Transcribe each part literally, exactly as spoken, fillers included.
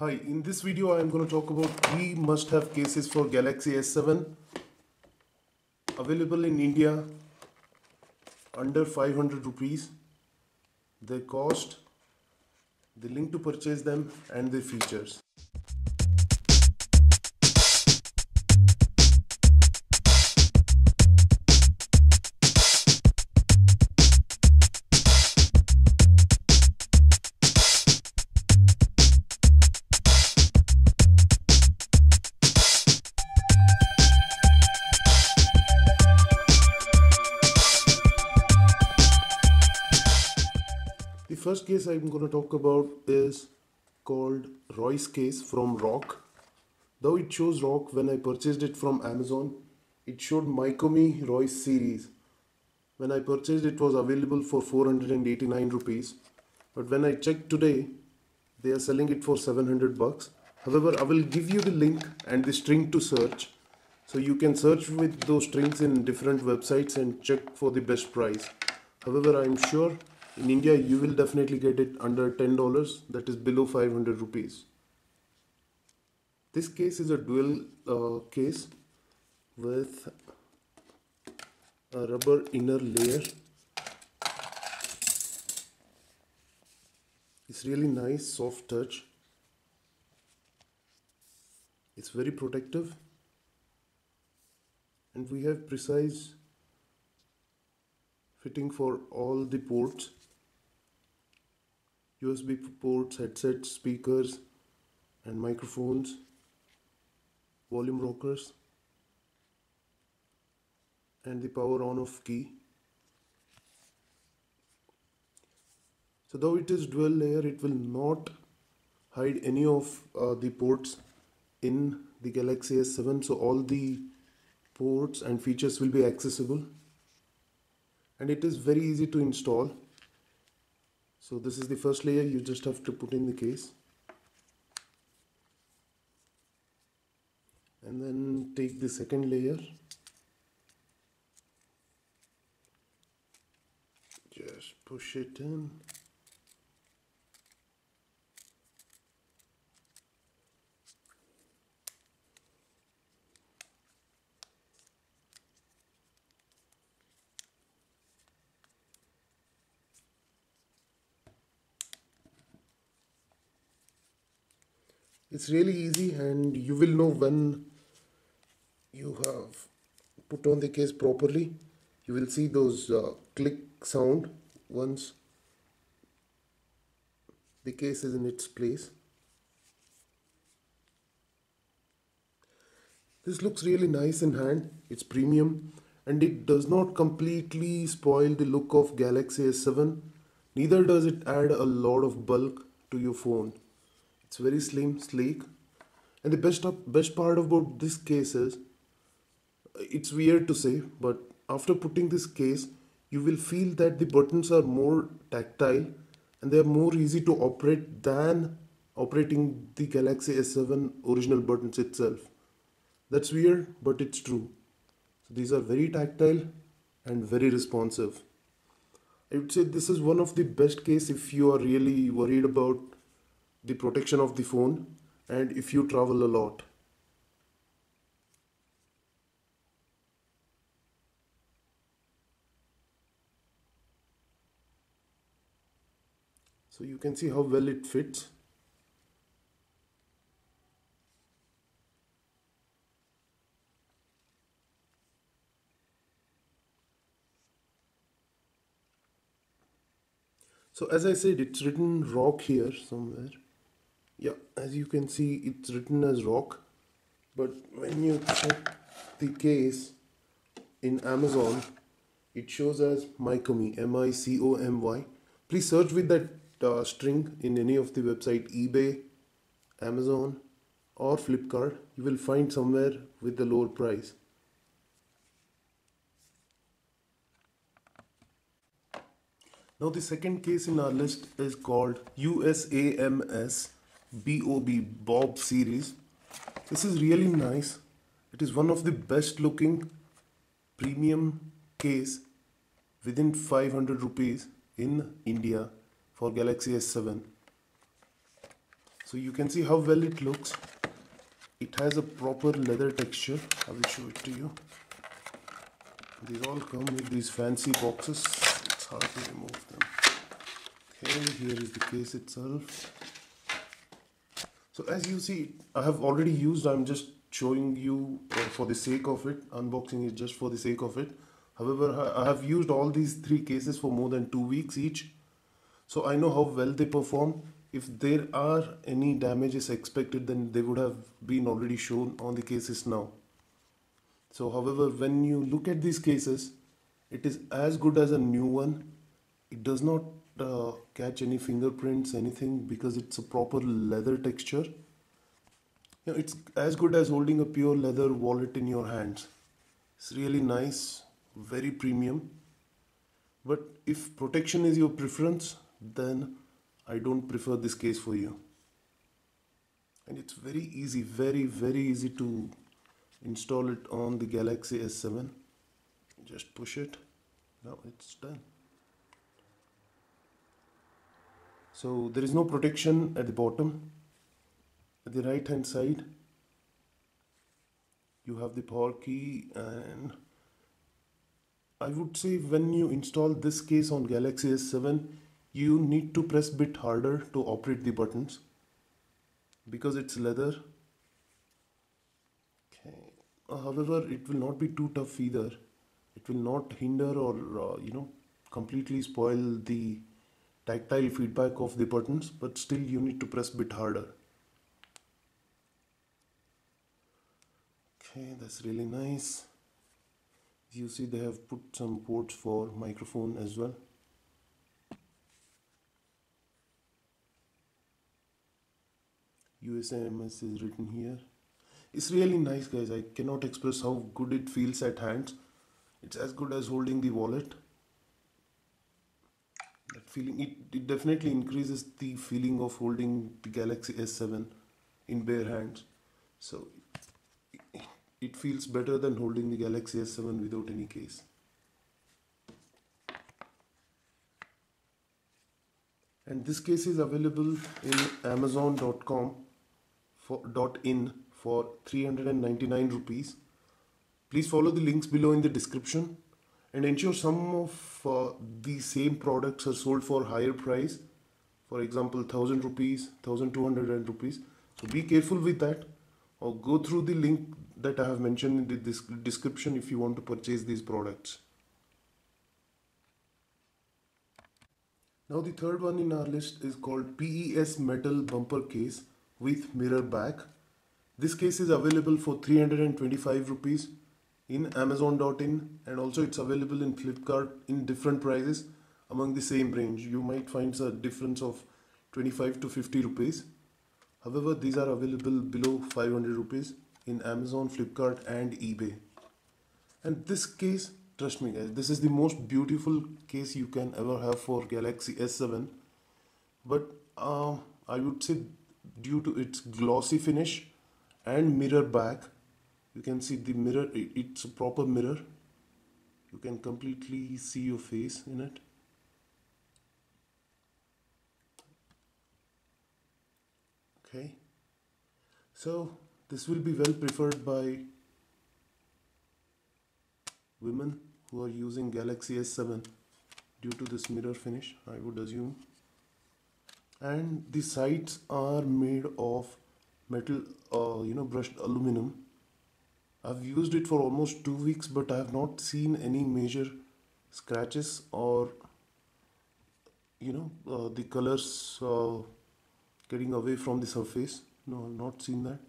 Hi, in this video I am going to talk about three must-have cases for Galaxy S seven available in India under five hundred rupees, their cost, the link to purchase them and their features. The first case I'm going to talk about is called Royce case from Rock. Though it shows Rock, when I purchased it from Amazon, it showed Micomy Royce Series. When I purchased it, was available for four hundred eighty-nine rupees. But when I checked today, they are selling it for seven hundred bucks. However, I will give you the link and the string to search. So you can search with those strings in different websites and check for the best price. However, I am sure in India, you will definitely get it under ten dollars, that is below five hundred rupees. This case is a dual uh, case with a rubber inner layer. It's really nice, soft touch. It's very protective. And we have precise fitting for all the ports. U S B ports, headsets, speakers and microphones, volume rockers and the power on off key. So though it is dual layer, it will not hide any of uh, the ports in the Galaxy S seven, so all the ports and features will be accessible and it is very easy to install. So this is the first layer, you just have to put in the case and then take the second layer, just push it in . It's really easy and you will know when you have put on the case properly. You will see those uh, click sound once the case is in its place. This looks really nice in hand. It's premium and it does not completely spoil the look of Galaxy S seven. Neither does it add a lot of bulk to your phone. It's very slim, sleek, and the best up, best part about this case is, it's weird to say, but after putting this case, you will feel that the buttons are more tactile and they are more easy to operate than operating the Galaxy S seven original buttons itself. That's weird, but it's true. So these are very tactile and very responsive. I would say this is one of the best cases if you are really worried about the protection of the phone and if you travel a lot. So you can see how well it fits. So as I said, it's written Rock here somewhere. Yeah, as you can see, it's written as Rock, but when you check the case in Amazon, it shows as Micomy, M I C O M Y. Please search with that uh, string in any of the website, eBay, Amazon or Flipkart. You will find somewhere with the lower price. Now the second case in our list is called U S A M S. B O B Series. This is really nice. It is one of the best looking premium case within five hundred rupees in India for Galaxy S seven. So you can see how well it looks. It has a proper leather texture. I will show it to you. These all come with these fancy boxes. It's hard to remove them. Okay, here is the case itself. So as you see, I have already used, I'm just showing you uh, for the sake of it. Unboxing is just for the sake of it. However, I have used all these three cases for more than two weeks each. So I know how well they perform. If there are any damages expected, then they would have been already shown on the cases now. So however, when you look at these cases, it is as good as a new one. It does not uh, catch any fingerprints, anything, because it's a proper leather texture. You know, it's as good as holding a pure leather wallet in your hands. It's really nice, very premium. But if protection is your preference, then I don't prefer this case for you. And it's very easy, very very easy to install it on the Galaxy S seven. Just push it. Now it's done. So there is no protection at the bottom. At the right hand side you have the power key, and I would say when you install this case on Galaxy S seven, you need to press a bit harder to operate the buttons because it's leather. Okay. However, it will not be too tough either. It will not hinder or uh, you know, completely spoil the tactile feedback of the buttons, but still you need to press a bit harder. Okay, that's really nice. You see they have put some ports for microphone as well. U S A M S is written here. It's really nice, guys. I cannot express how good it feels at hands. It's as good as holding the wallet. That feeling, it, it definitely increases the feeling of holding the Galaxy S seven in bare hands. So it, it feels better than holding the Galaxy S seven without any case. And this case is available in amazon dot com for .in for three hundred ninety-nine rupees. Please follow the links below in the description and ensure some of uh, the same products are sold for higher price. For example, one thousand rupees, one thousand two hundred rupees. So be careful with that, or go through the link that I have mentioned in the description if you want to purchase these products. Now the third one in our list is called P E S metal bumper case with mirror back. This case is available for three hundred twenty-five rupees in amazon dot in, and also it's available in Flipkart in different prices among the same range. You might find a difference of twenty-five to fifty rupees. However, these are available below five hundred rupees in Amazon, Flipkart and eBay. And this case, trust me guys, this is the most beautiful case you can ever have for Galaxy S seven. But uh, I would say due to its glossy finish and mirror back, you can see the mirror, it's a proper mirror. You can completely see your face in it. Okay. So this will be well preferred by women who are using Galaxy S seven due to this mirror finish, I would assume. And the sides are made of metal, uh, you know, brushed aluminum. I've used it for almost two weeks, but I have not seen any major scratches or, you know, uh, the colors uh, getting away from the surface. No, I've not seen that.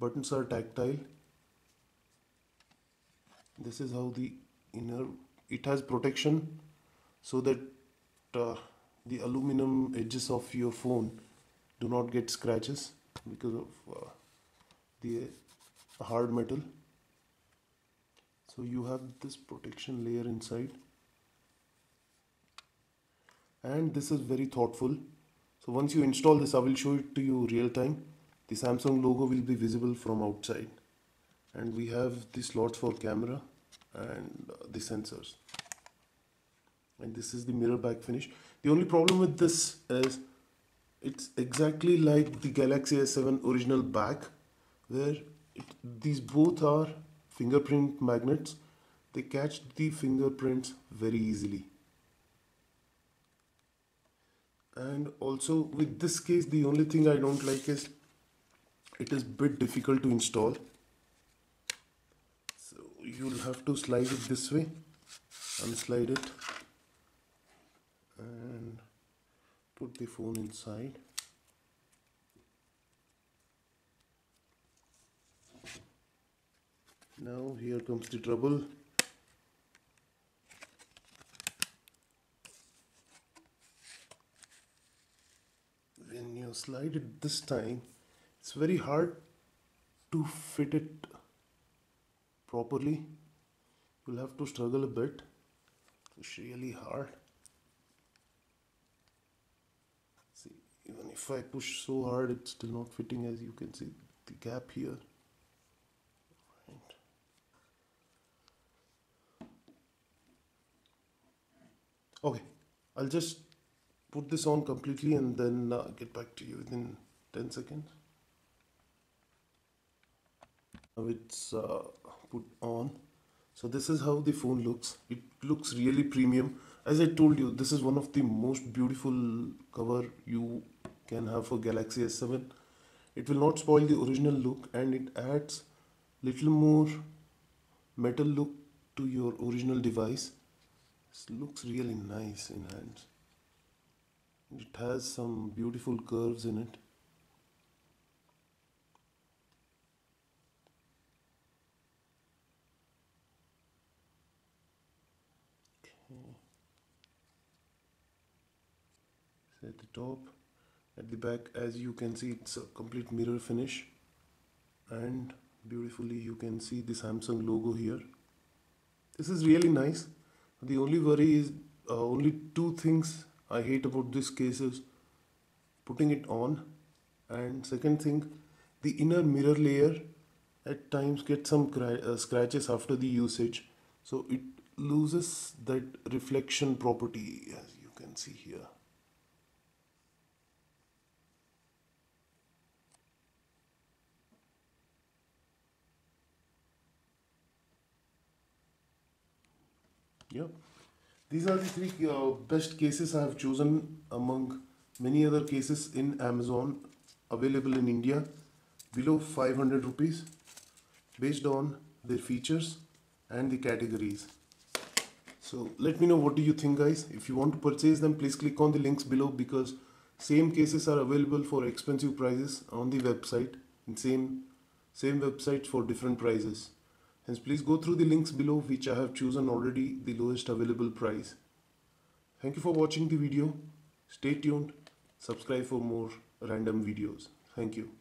Buttons are tactile. This is how the inner, it has protection so that uh, the aluminum edges of your phone do not get scratches because of uh, the hard metal. So you have this protection layer inside, and this is very thoughtful. So once you install this, I will show it to you real time. The Samsung logo will be visible from outside, and we have the slots for camera and the sensors. And this is the mirror back finish. The only problem with this is It's exactly like the Galaxy S seven original back, where it, these both are fingerprint magnets. They catch the fingerprints very easily. And also with this case, the only thing I don't like is it is a bit difficult to install. So you'll have to slide it this way, unslide it, and put the phone inside. Now here comes the trouble. When you slide it this time, it's very hard to fit it properly. You'll have to struggle a bit. It's really hard. See, even if I push so hard, it's still not fitting, as you can see the gap here. Right. Okay, I'll just put this on completely and then uh, get back to you within ten seconds. Now it's uh, put on. So this is how the phone looks. It looks really premium. As I told you, this is one of the most beautiful cover you can have for Galaxy S seven. It will not spoil the original look, and it adds little more metal look to your original device. This looks really nice in hands. It has some beautiful curves in it. Okay. So at the top, at the back, as you can see, it's a complete mirror finish, and beautifully you can see the Samsung logo here. This is really nice. The only worry is uh, only two things I hate about this case is putting it on, and second thing, the inner mirror layer at times gets some uh, scratches after the usage, so it loses that reflection property, as you can see here. Yep. These are the three uh, best cases I have chosen among many other cases in Amazon available in India below five hundred rupees, based on their features and the categories. So let me know what do you think, guys. If you want to purchase them, please click on the links below, because same cases are available for expensive prices on the website, and same, same website for different prices. Hence, please go through the links below, which I have chosen already the lowest available price. Thank you for watching the video. Stay tuned. Subscribe for more random videos. Thank you.